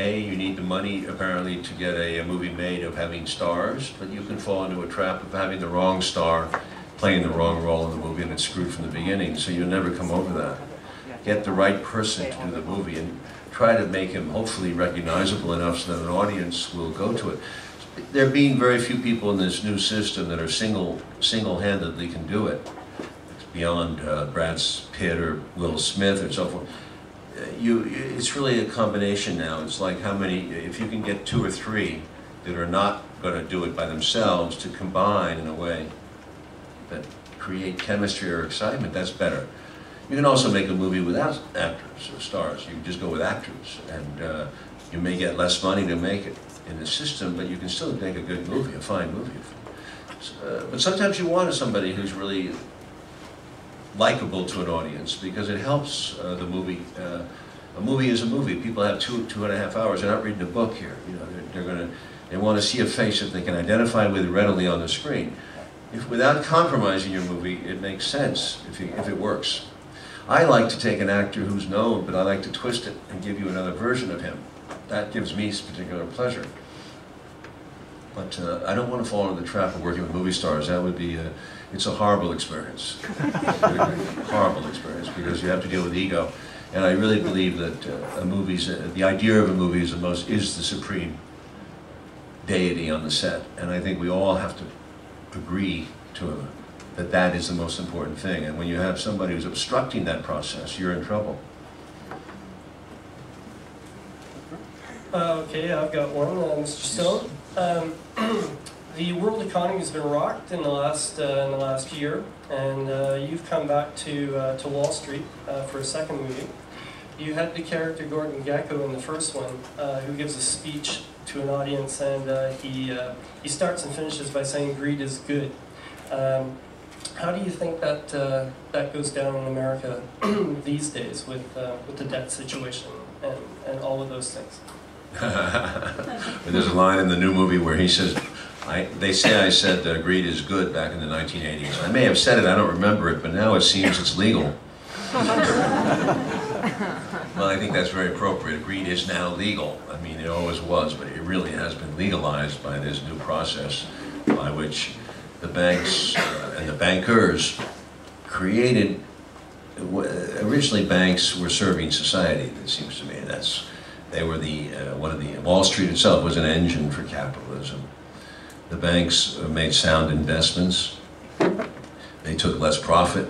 You need the money, apparently, to get a movie made of having stars, but you can fall into a trap of having the wrong star playing the wrong role in the movie, and it's screwed from the beginning, so you'll never come over that. Get the right person to do the movie, and try to make him hopefully recognizable enough so that an audience will go to it. There being very few people in this new system that are single-handedly can do it, it's beyond Brad Pitt or Will Smith or so forth. It's really a combination now. It's like how many, if you can get 2 or 3 that are not going to do it by themselves to combine in a way that create chemistry or excitement, that's better. You can also make a movie without actors or stars. You can just go with actors, and you may get less money to make it in the system, but you can still make a good movie, a fine movie. But sometimes you want somebody who's really likable to an audience, because it helps the movie. A movie is a movie. People have 2 and a half hours. They're not reading a book here. You know, they want to see a face that they can identify with readily on the screen. If without compromising your movie, it makes sense if it works. I like to take an actor who's known, but I like to twist it and give you another version of him. That gives me particular pleasure. But I don't want to fall into the trap of working with movie stars. That would be. It's a horrible experience, horrible experience, because you have to deal with ego. And I really believe that the idea of a movie is the supreme deity on the set. And I think we all have to agree to that that is the most important thing. And when you have somebody who's obstructing that process, you're in trouble. Okay, I've got one, Mr. Stone. The world economy has been rocked in the last year, and you've come back to Wall Street for a second movie. You had the character Gordon Gekko in the first one, who gives a speech to an audience, and he starts and finishes by saying greed is good. How do you think that that goes down in America these days with the debt situation and all of those things? There's a line in the new movie where he says. They say I said greed is good back in the 1980s. I may have said it, I don't remember it, but now it seems it's legal. Well, I think that's very appropriate. Greed is now legal. I mean, it always was, but it really has been legalized by this new process by which the banks and the bankers created, originally banks were serving society, it seems to me. That's, they were the, one of the, Wall Street itself was an engine for capitalism. The banks made sound investments, they took less profit.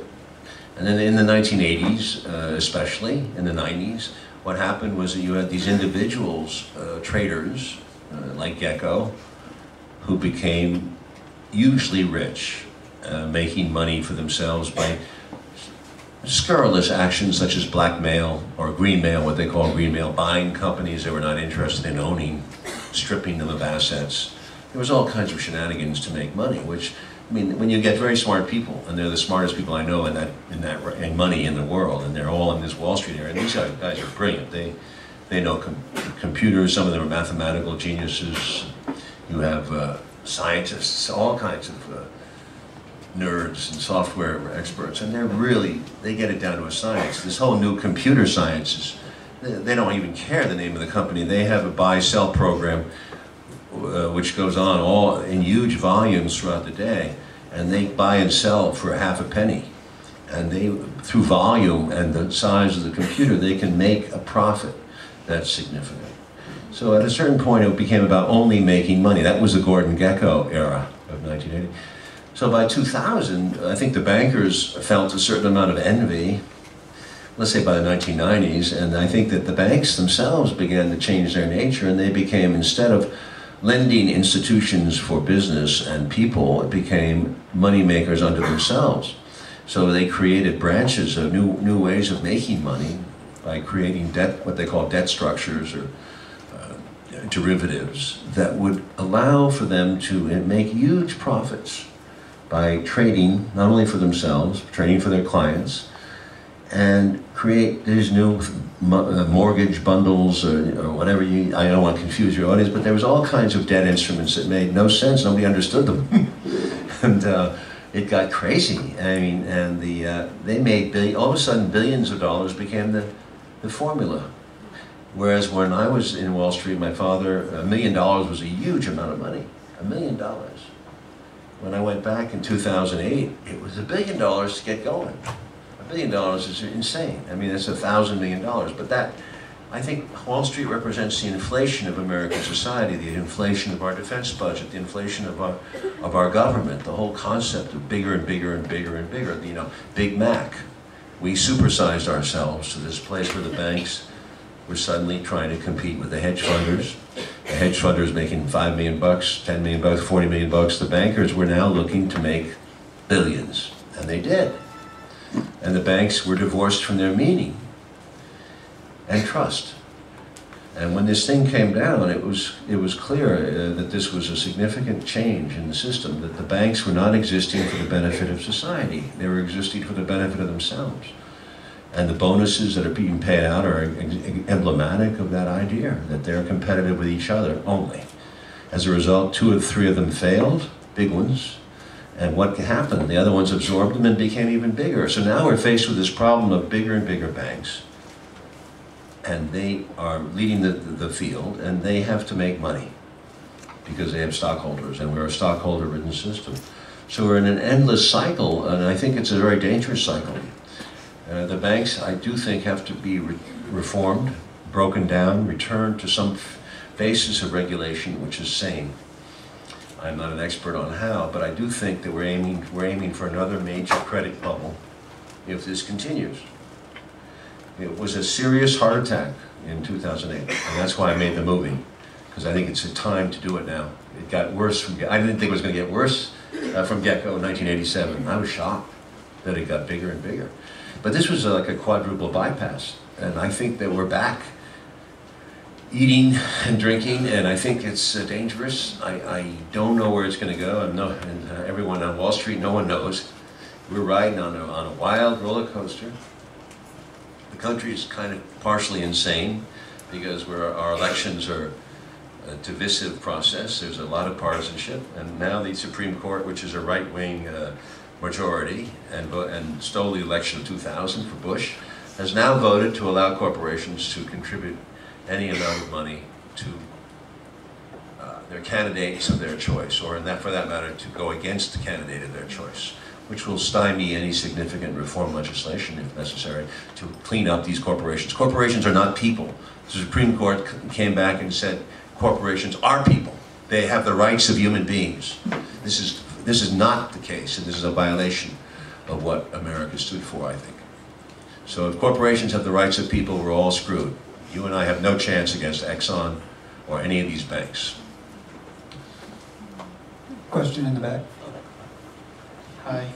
And then in the 1980s, especially in the 90s, what happened was that you had these individuals, traders, like Gekko, who became hugely rich, making money for themselves by scurrilous actions such as blackmail or greenmail, what they call greenmail, buying companies they were not interested in owning, stripping them of assets. There was all kinds of shenanigans to make money, which, I mean, when you get very smart people, and they're the smartest people I know in money in the world, and they're all in this Wall Street area, and these guys are brilliant. They know computers, some of them are mathematical geniuses. You have scientists, all kinds of nerds and software experts, and they're really, they get it down to a science. This whole new computer sciences, they don't even care the name of the company. They have a buy-sell program which goes on all in huge volumes throughout the day, and they buy and sell for half a penny. And they, through volume and the size of the computer, they can make a profit that's significant. So at a certain point, it became about only making money. That was the Gordon Gekko era of 1980. So by 2000, I think the bankers felt a certain amount of envy, let's say by the 1990s, and I think that the banks themselves began to change their nature, and they became, instead of lending institutions for business and people, it became money makers unto themselves. So they created branches of new ways of making money by creating debt, what they call debt structures or derivatives that would allow for them to make huge profits by trading, not only for themselves, but trading for their clients, and create these new mortgage bundles or whatever you, I don't want to confuse your audience, but there was all kinds of debt instruments that made no sense, nobody understood them. And it got crazy. I mean, and the, they made, all of a sudden, billions of dollars became the formula. Whereas when I was in Wall Street, my father, $1 million was a huge amount of money, $1 million. When I went back in 2008, it was $1 billion to get going. $1 billion is insane. I mean, that's $1,000 million. But that, I think Wall Street represents the inflation of American society, the inflation of our defense budget, the inflation of our government, the whole concept of bigger and bigger and bigger and bigger. You know, Big Mac. We supersized ourselves to this place where the banks were suddenly trying to compete with the hedge funders. The hedge funders making $5 million bucks, $10 million bucks, $40 million bucks. The bankers were now looking to make billions, and they did. And the banks were divorced from their meaning and trust. And when this thing came down, it was clear that this was a significant change in the system, that the banks were not existing for the benefit of society. They were existing for the benefit of themselves. And the bonuses that are being paid out are emblematic of that idea, that they're competitive with each other only. As a result, 2 of 3 of them failed, big ones. And what happened? The other ones absorbed them and became even bigger. So now we're faced with this problem of bigger and bigger banks. And they are leading the field, and they have to make money because they have stockholders, and we're a stockholder-ridden system. So we're in an endless cycle, and I think it's a very dangerous cycle. The banks, I do think, have to be reformed, broken down, returned to some basis of regulation which is sane. I'm not an expert on how, but I do think that we're aiming for another major credit bubble if this continues. It was a serious heart attack in 2008, and that's why I made the movie, because I think it's a time to do it now. It got worse. I didn't think it was going to get worse from Gekko in 1987. I was shocked that it got bigger and bigger. But this was like a quadruple bypass, and I think that we're back eating and drinking, and I think it's dangerous. I don't know where it's going to go. And everyone on Wall Street, no one knows. We're riding on a wild roller coaster. The country is kind of partially insane because our elections are a divisive process. There's a lot of partisanship, and now the Supreme Court, which is a right-wing majority, and stole the election of 2000 for Bush, has now voted to allow corporations to contribute any amount of money to their candidates of their choice, or in that, for that matter, to go against the candidate of their choice, which will stymie any significant reform legislation, if necessary, to clean up these corporations. Corporations are not people. The Supreme Court came back and said, corporations are people. They have the rights of human beings. This is not the case, and this is a violation of what America stood for, I think. So if corporations have the rights of people, we're all screwed. You and I have no chance against Exxon or any of these banks. Question in the back. Hi.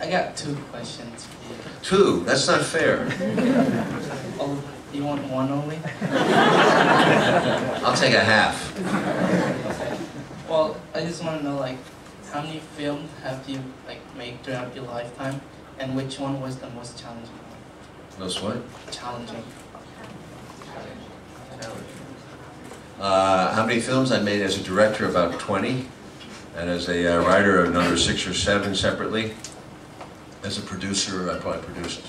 I got two questions for you. Two? That's not fair. Oh, you want one only? I'll take a half. Okay. Well, I just want to know, like, how many films have you, like, made throughout your lifetime, and which one was the most challenging? Most what? Challenging. How many films I made as a director? About 20. And as a writer of number 6 or 7 separately. As a producer, I probably produced,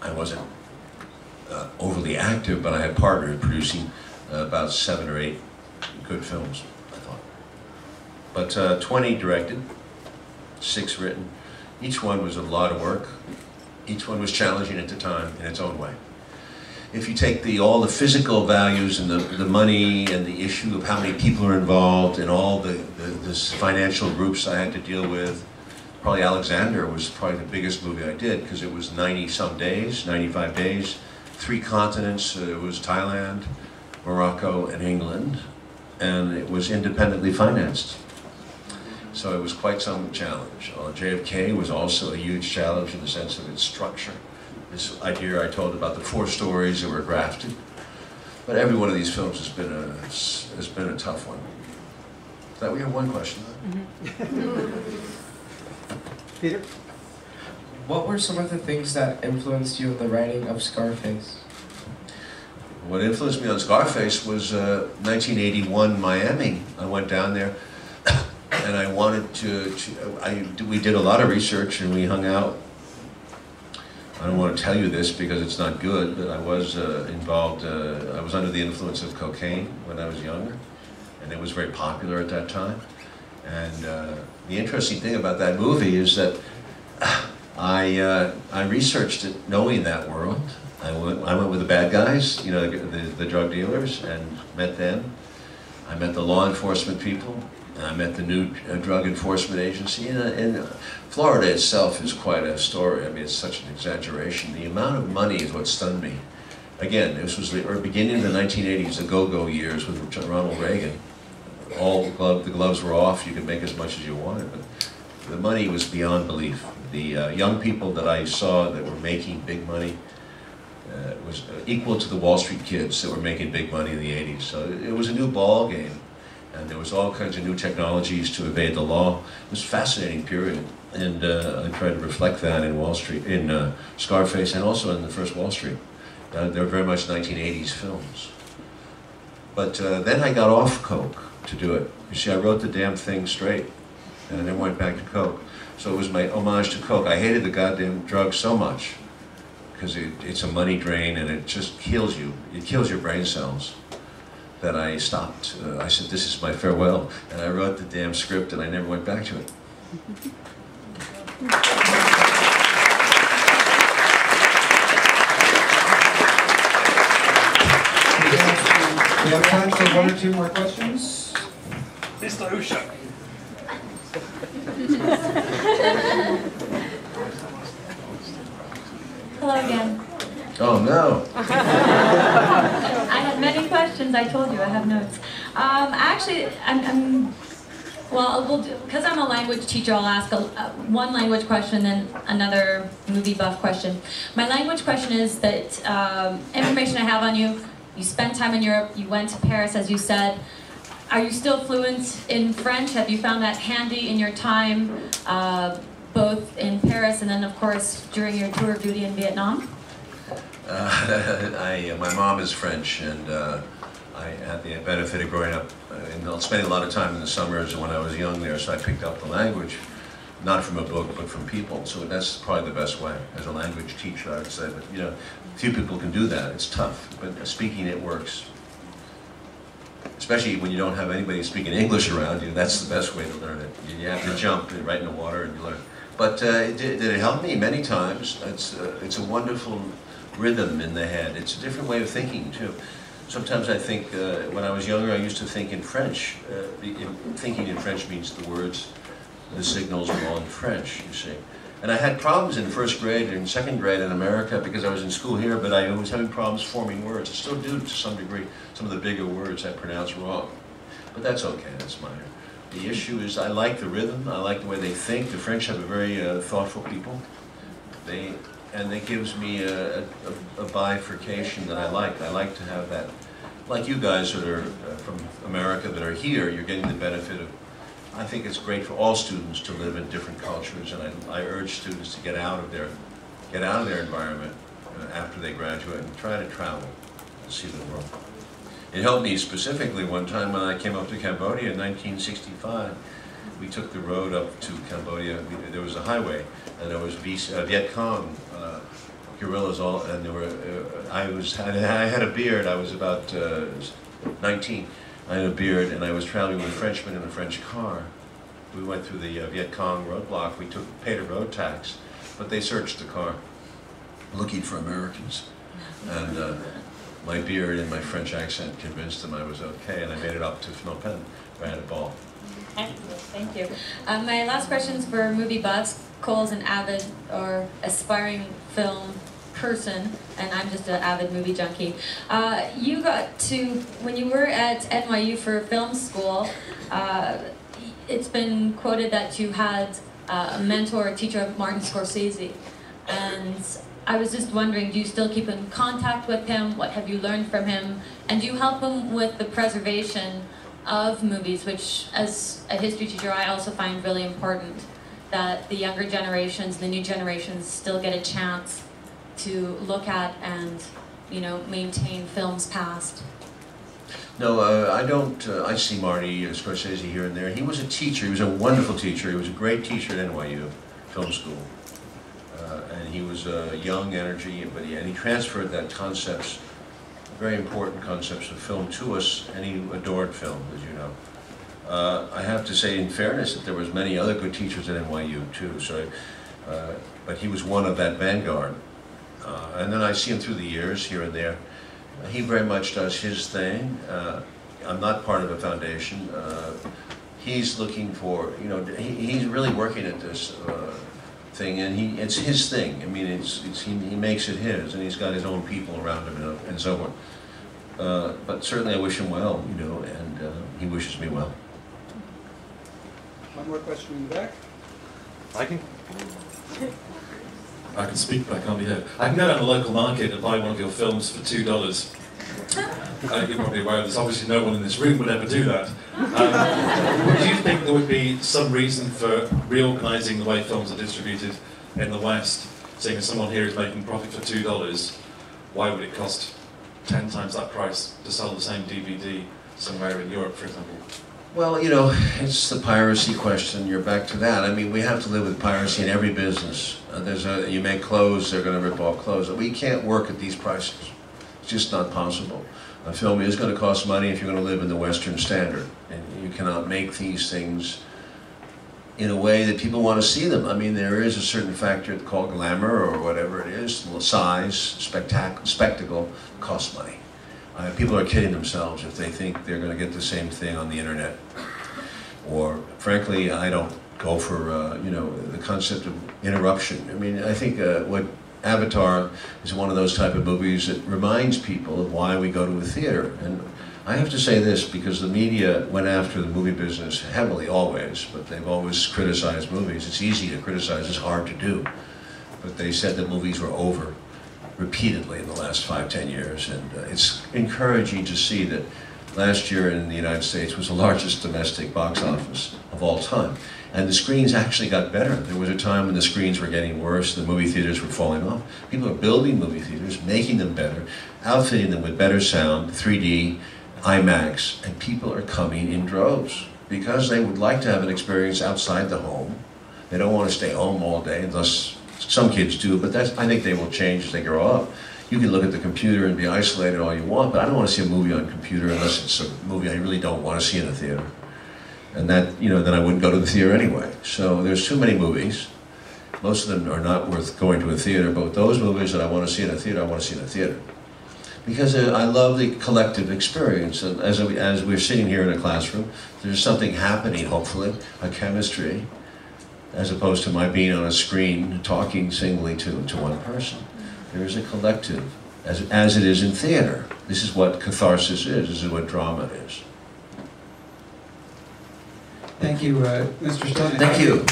I wasn't overly active, but I had partnered producing about 7 or 8 good films, I thought. But 20 directed, 6 written. Each one was a lot of work. Each one was challenging at the time in its own way. If you take all the physical values and the money and the issue of how many people are involved and all the financial groups I had to deal with, probably Alexander was probably the biggest movie I did, because it was 90-some days, 95 days, 3 continents. It was Thailand, Morocco, and England, and it was independently financed. So it was quite some challenge. JFK was also a huge challenge in the sense of its structure. This idea I told about the 4 stories that were grafted, but every one of these films has been a tough one. That we have one question. Mm-hmm. Peter, what were some of the things that influenced you in the writing of Scarface? What influenced me on Scarface was 1981 Miami. I went down there, and I wanted we did a lot of research, and we hung out. I don't want to tell you this because it's not good, but I was I was under the influence of cocaine when I was younger, and it was very popular at that time. And the interesting thing about that movie is that I researched it knowing that world. I went with the bad guys, you know, the drug dealers, and met them. I met the law enforcement people, and I met the new drug enforcement agency. And Florida itself is quite a story. I mean, it's such an exaggeration. The amount of money is what stunned me. Again, this was the beginning of the 1980s, the go-go years with Ronald Reagan. The gloves were off. You could make as much as you wanted, but the money was beyond belief. The young people that I saw that were making big money was equal to the Wall Street kids that were making big money in the 80s. So it was a new ball game, and there was all kinds of new technologies to evade the law. It was a fascinating period. And I tried to reflect that in Wall Street, in Scarface, and also in the first Wall Street. They're very much 1980s films. But then I got off coke to do it. You see, I wrote the damn thing straight, and then went back to coke. So it was my homage to coke. I hated the goddamn drug so much, because it's a money drain, and it just kills you. It kills your brain cells. That I stopped. I said, this is my farewell. And I wrote the damn script, and I never went back to it. We have time for 1 or 2 more questions. Mr. Usha. Hello again. Oh no. I had many questions. I told you I have notes. Actually, well, because I'm a language teacher, I'll ask one language question and another movie buff question. My language question is that information I have on you, you spent time in Europe, you went to Paris, as you said. Are you still fluent in French? Have you found that handy in your time, both in Paris and then, of course, during your tour of duty in Vietnam? My mom is French, and I had the benefit of growing up and spending a lot of time in the summers when I was young there, so I picked up the language, not from a book, but from people. So that's probably the best way as a language teacher, I would say. But you know, few people can do that. It's tough, but speaking it works. especially when you don't have anybody speaking English around you, that's the best way to learn it. You have to jump right in the water and you learn. But it helped me many times. It's a wonderful rhythm in the head. It's a different way of thinking, too. Sometimes I think, when I was younger, I used to think in French. Thinking in French means the words, the signals are all in French, you see. And I had problems in first grade and second grade in America because I was in school here, but I was having problems forming words. I still do to some degree. Some of the bigger words I pronounce wrong. But that's okay, that's minor. The issue is I like the rhythm, I like the way they think. The French have a very thoughtful people. And it gives me a bifurcation that I like. I like to have that. Like you guys that are from America that are here, you're getting the benefit of, I think it's great for all students to live in different cultures, and I urge students to get out of their environment after they graduate and try to travel and see the world. It helped me specifically one time when I came up to Cambodia in 1965. We took the road up to Cambodia. There was a highway, and there was Viet Cong guerrillas all, and there were. I had a beard. I was about 19. I had a beard, and I was traveling with a Frenchman in a French car. We went through the Viet Cong roadblock. We paid a road tax, but they searched the car, looking for Americans. And my beard and my French accent convinced them I was okay, and I made it up to Phnom Penh. I had a ball. Thank you. My last questions for movie buffs. Cole's an avid or aspiring film person, and I'm just an avid movie junkie. You got to, when you were at NYU for film school, it's been quoted that you had a mentor, a teacher of Martin Scorsese. And I was just wondering, do you still keep in contact with him? What have you learned from him? And do you help him with the preservation of movies, which as a history teacher I also find really important, that the younger generations, the new generations still get a chance to look at and, you know, maintain films past? No, I don't. I see Marty Scorsese here and there. He was a teacher. He was a wonderful teacher. He was a great teacher at NYU Film School, and he was a young energy. But he transferred that concepts, very important concepts of film to us, and he adored film, as you know. I have to say, in fairness, that there was many other good teachers at NYU too. So, but he was one of that vanguard. And then I see him through the years, here and there. He very much does his thing. I'm not part of a foundation. He's looking for, you know, he's really working at this thing, and it's his thing. I mean, he makes it his, and he's got his own people around him and so on. But certainly I wish him well, you know, and he wishes me well. One more question in the back. I can speak, but I can't be heard. I can go down to the local market and buy one of your films for $2. You're probably aware of this. Obviously no one in this room would ever do that. Do you think there would be some reason for reorganising the way films are distributed in the West, seeing as someone here is making profit for $2, why would it cost 10 times that price to sell the same DVD somewhere in Europe, for example? Well, you know, it's the piracy question. You're back to that. I mean, we have to live with piracy in every business. You make clothes, they're going to rip off clothes. We can't work at these prices. It's just not possible. A film is going to cost money if you're going to live in the Western standard. And you cannot make these things in a way that people want to see them. I mean, there is a certain factor called glamour or whatever it is, size, spectacle, costs money. People are kidding themselves if they think they're going to get the same thing on the internet. Or, frankly, I don't go for, you know, the concept of interruption. I mean, I think what Avatar is one of those type of movies that reminds people of why we go to a theater. And I have to say this, because the media went after the movie business heavily, always, but they've always criticized movies. It's easy to criticize, it's hard to do. But they said that movies were over repeatedly in the last 5–10 years, and it's encouraging to see that last year in the United States was the largest domestic box office of all time. And the screens actually got better. There was a time when the screens were getting worse, the movie theaters were falling off. People are building movie theaters, making them better, outfitting them with better sound, 3D, IMAX, and people are coming in droves because they would like to have an experience outside the home. They don't want to stay home all day, unless some kids do, but that's, I think they will change as they grow up. you can look at the computer and be isolated all you want, but I don't want to see a movie on a computer unless it's a movie I really don't want to see in a theater. And that, you know, then I wouldn't go to the theater anyway. So there's too many movies. Most of them are not worth going to a theater, but those movies that I want to see in a theater, I want to see in a theater. Because I love the collective experience. And as we're sitting here in a classroom, there's something happening, hopefully, a chemistry, as opposed to my being on a screen talking singly to one person. There is a collective, as it is in theater. This is what catharsis is. This is what drama is. Thank you, Mr. Stone. Thank you.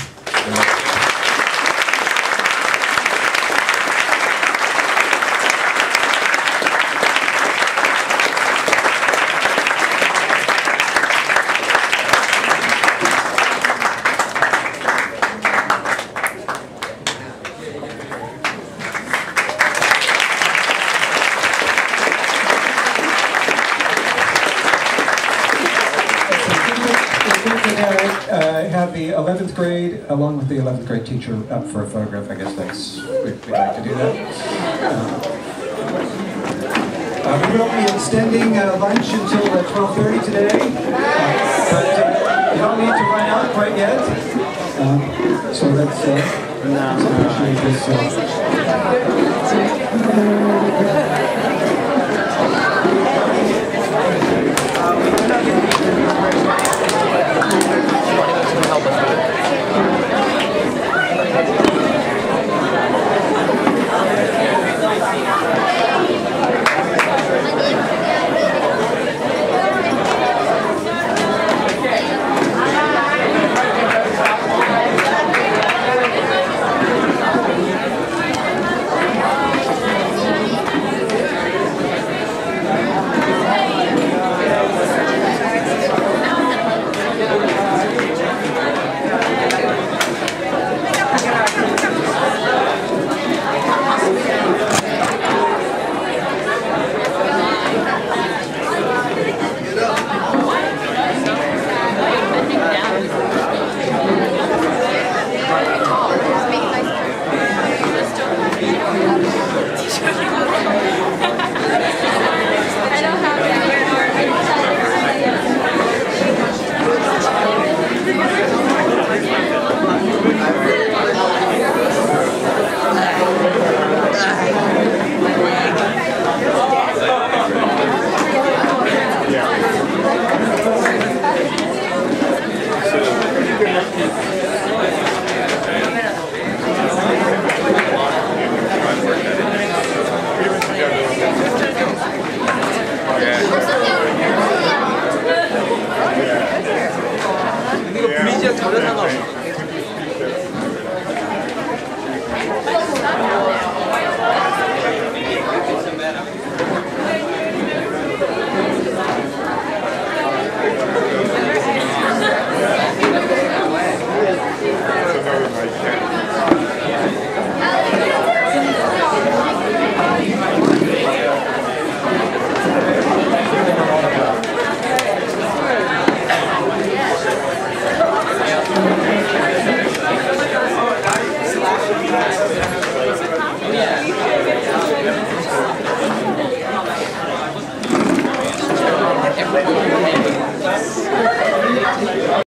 Grade, along with the 11th grade teacher, up for a photograph. I guess that's we'd like to do that. We will be extending lunch until 12:30 today, but you don't need to run out quite yet. So that's appreciate this.